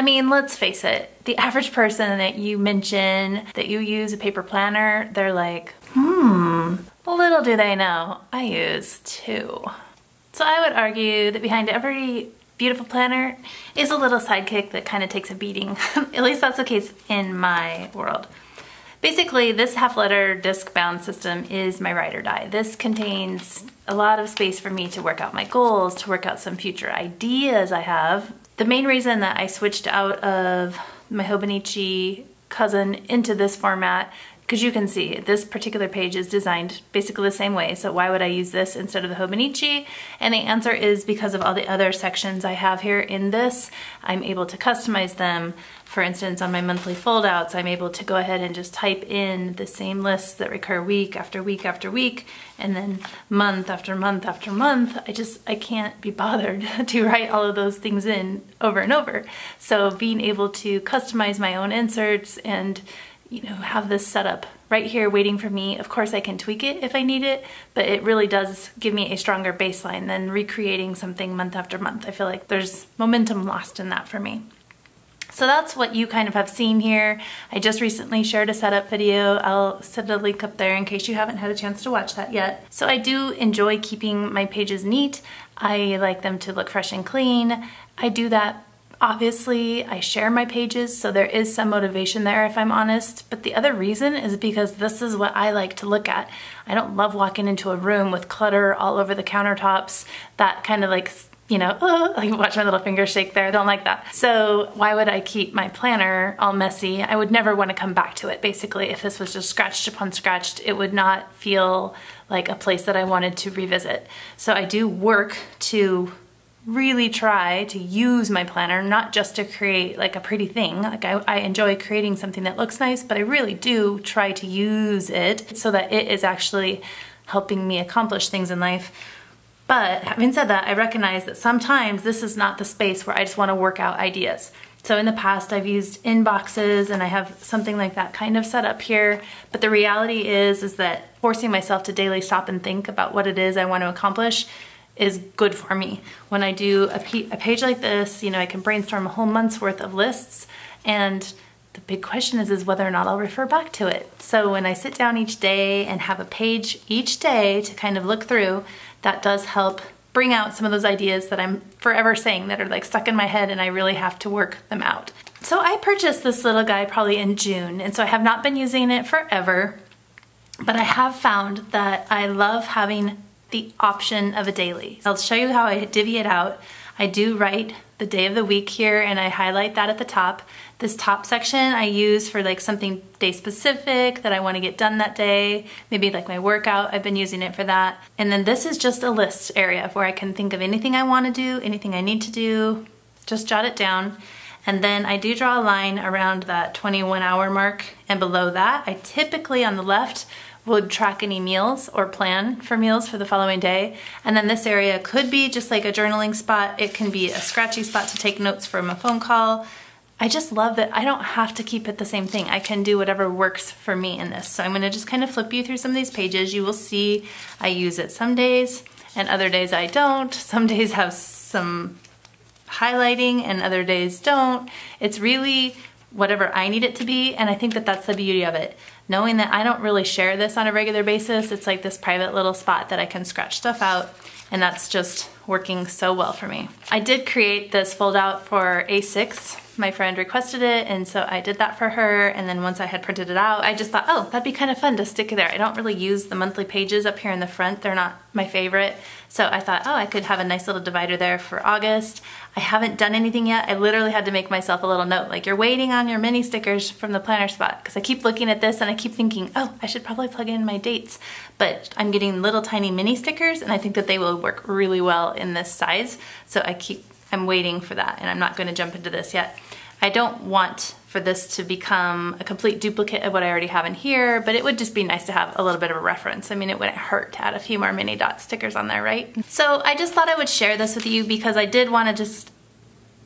I mean, let's face it, the average person that you mention that you use a paper planner, they're like, little do they know, I use two. So I would argue that behind every beautiful planner is a little sidekick that kind of takes a beating. At least that's the case in my world. Basically, this half-letter disc-bound system is my ride or die. This contains a lot of space for me to work out my goals, to work out some future ideas I have. The main reason that I switched out of my Hobonichi cousin into this format, because you can see this particular page is designed basically the same way, so why would I use this instead of the Hobonichi? And the answer is because of all the other sections I have here in this. I'm able to customize them. For instance, on my monthly foldouts, I'm able to go ahead and just type in the same lists that recur week after week after week, and then month after month after month. I can't be bothered to write all of those things in over and over. So being able to customize my own inserts and, you know, have this set up right here waiting for me. Of course, I can tweak it if I need it, but it really does give me a stronger baseline than recreating something month after month. I feel like there's momentum lost in that for me. So that's what you kind of have seen here. I just recently shared a setup video. I'll set a link up there in case you haven't had a chance to watch that yet. So I do enjoy keeping my pages neat. I like them to look fresh and clean. I do that. Obviously, I share my pages, so there is some motivation there if I'm honest, but the other reason is because this is what I like to look at. I don't love walking into a room with clutter all over the countertops, that kind of like, you know, like watch my little finger shake there, I don't like that. So why would I keep my planner all messy? I would never want to come back to it, basically. If this was just scratched upon scratched, it would not feel like a place that I wanted to revisit. So I do work to really try to use my planner, not just to create like a pretty thing. Like I enjoy creating something that looks nice, but I really do try to use it so that it is actually helping me accomplish things in life. But having said that, I recognize that sometimes this is not the space where I just want to work out ideas. So in the past, I've used inboxes, and I have something like that kind of set up here. But the reality is that forcing myself to daily stop and think about what it is I want to accomplish is good for me. When I do a page like this, you know, I can brainstorm a whole month's worth of lists, and the big question is whether or not I'll refer back to it. So when I sit down each day and have a page each day to kind of look through, that does help bring out some of those ideas that I'm forever saying that are like stuck in my head and I really have to work them out. So I purchased this little guy probably in June, and so I have not been using it forever, but I have found that I love having the option of a daily. I'll show you how I divvy it out. I do write the day of the week here, and I highlight that at the top. This top section I use for like something day specific that I want to get done that day, maybe like my workout, I've been using it for that. And then this is just a list area where I can think of anything I want to do, anything I need to do, just jot it down. And then I do draw a line around that 21-hour mark, and below that, I typically on the left would track any meals or plan for meals for the following day. And then this area could be just like a journaling spot. It can be a scratchy spot to take notes from a phone call. I just love that I don't have to keep it the same thing. I can do whatever works for me in this. So I'm gonna just kind of flip you through some of these pages. You will see I use it some days and other days I don't. Some days have some highlighting and other days don't. It's really whatever I need it to be, and I think that that's the beauty of it. Knowing that I don't really share this on a regular basis, it's like this private little spot that I can scratch stuff out, and that's just working so well for me. I did create this fold out for A6. My friend requested it, and so I did that for her, and then once I had printed it out, I just thought, oh, that'd be kind of fun to stick there. I don't really use the monthly pages up here in the front. They're not my favorite. So I thought, oh, I could have a nice little divider there for August. I haven't done anything yet. I literally had to make myself a little note, like you're waiting on your mini stickers from the planner spot, because I keep looking at this and I keep thinking, oh, I should probably plug in my dates, but I'm getting little tiny mini stickers, and I think that they will work really well in this size. So I'm waiting for that, and I'm not going to jump into this yet. I don't want for this to become a complete duplicate of what I already have in here, but it would just be nice to have a little bit of a reference. I mean, it wouldn't hurt to add a few more mini dot stickers on there, right? So I just thought I would share this with you because I did want to just,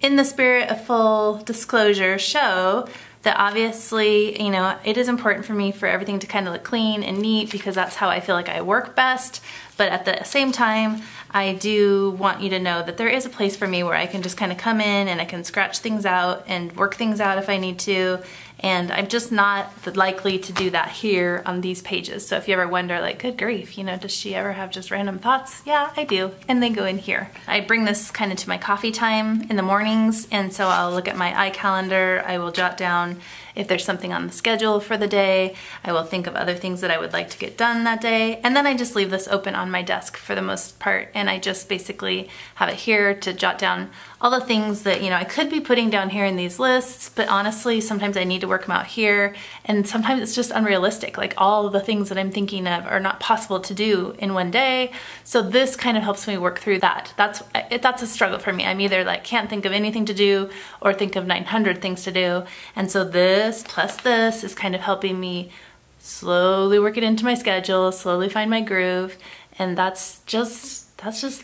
in the spirit of full disclosure, show that obviously, you know, it is important for me for everything to kind of look clean and neat because that's how I feel like I work best. But at the same time, I do want you to know that there is a place for me where I can just kind of come in and I can scratch things out and work things out if I need to. And I'm just not likely to do that here on these pages. So if you ever wonder, like, good grief, you know, does she ever have just random thoughts? Yeah, I do, and they go in here. I bring this kind of to my coffee time in the mornings, and so I'll look at my iCalendar. I will jot down if there's something on the schedule for the day. I will think of other things that I would like to get done that day, and then I just leave this open on my desk for the most part, and I just basically have it here to jot down all the things that, you know, I could be putting down here in these lists, but honestly, sometimes I need to work them out here, and sometimes it's just unrealistic. Like, all the things that I'm thinking of are not possible to do in one day, so this kind of helps me work through that. That's a struggle for me. I'm either like can't think of anything to do or think of 900 things to do, and so this plus this is kind of helping me slowly work it into my schedule, slowly find my groove, and that's just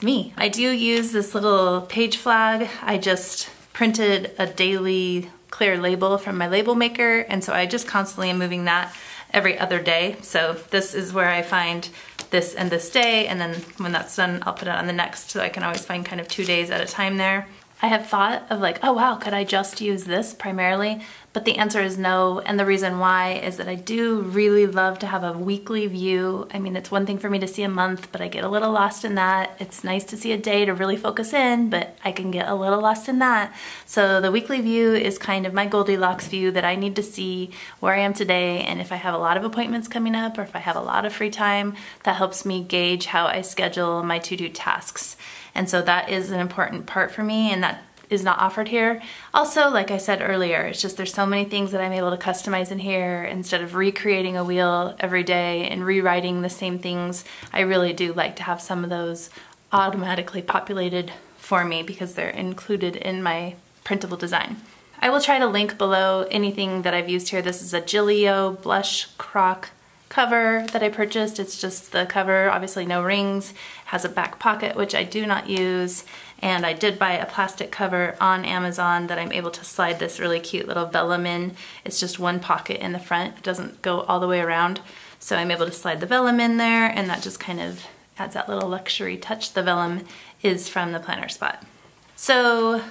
me. I do use this little page flag. I just printed a daily clear label from my label maker, and so I just constantly am moving that every other day. So this is where I find this and this day, and then when that's done, I'll put it on the next, so I can always find kind of 2 days at a time there. I have thought of like, oh wow, could I just use this primarily? But the answer is no, and the reason why is that I do really love to have a weekly view. I mean, it's one thing for me to see a month, but I get a little lost in that. It's nice to see a day to really focus in, but I can get a little lost in that. So the weekly view is kind of my Goldilocks view that I need to see where I am today, and if I have a lot of appointments coming up or if I have a lot of free time, that helps me gauge how I schedule my to-do tasks. And so that is an important part for me, and that is not offered here. Also, like I said earlier, it's just there's so many things that I'm able to customize in here instead of recreating a wheel every day and rewriting the same things. I really do like to have some of those automatically populated for me because they're included in my printable design. I will try to link below anything that I've used here. This is a Gillio Blush Croc cover that I purchased. It's just the cover, obviously no rings, has a back pocket which I do not use, and I did buy a plastic cover on Amazon that I'm able to slide this really cute little vellum in. It's just one pocket in the front, it doesn't go all the way around, so I'm able to slide the vellum in there, and that just kind of adds that little luxury touch. The vellum is from the Planner Spot. So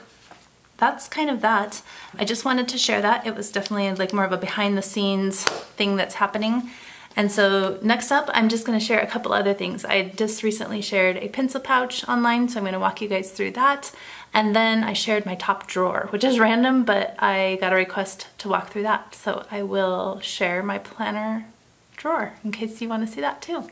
that's kind of that. I just wanted to share that. It was definitely like more of a behind the scenes thing that's happening. And so next up, I'm just going to share a couple other things. I just recently shared a pencil pouch online, so I'm going to walk you guys through that. And then I shared my top drawer, which is random, but I got a request to walk through that. So I will share my planner drawer in case you want to see that too.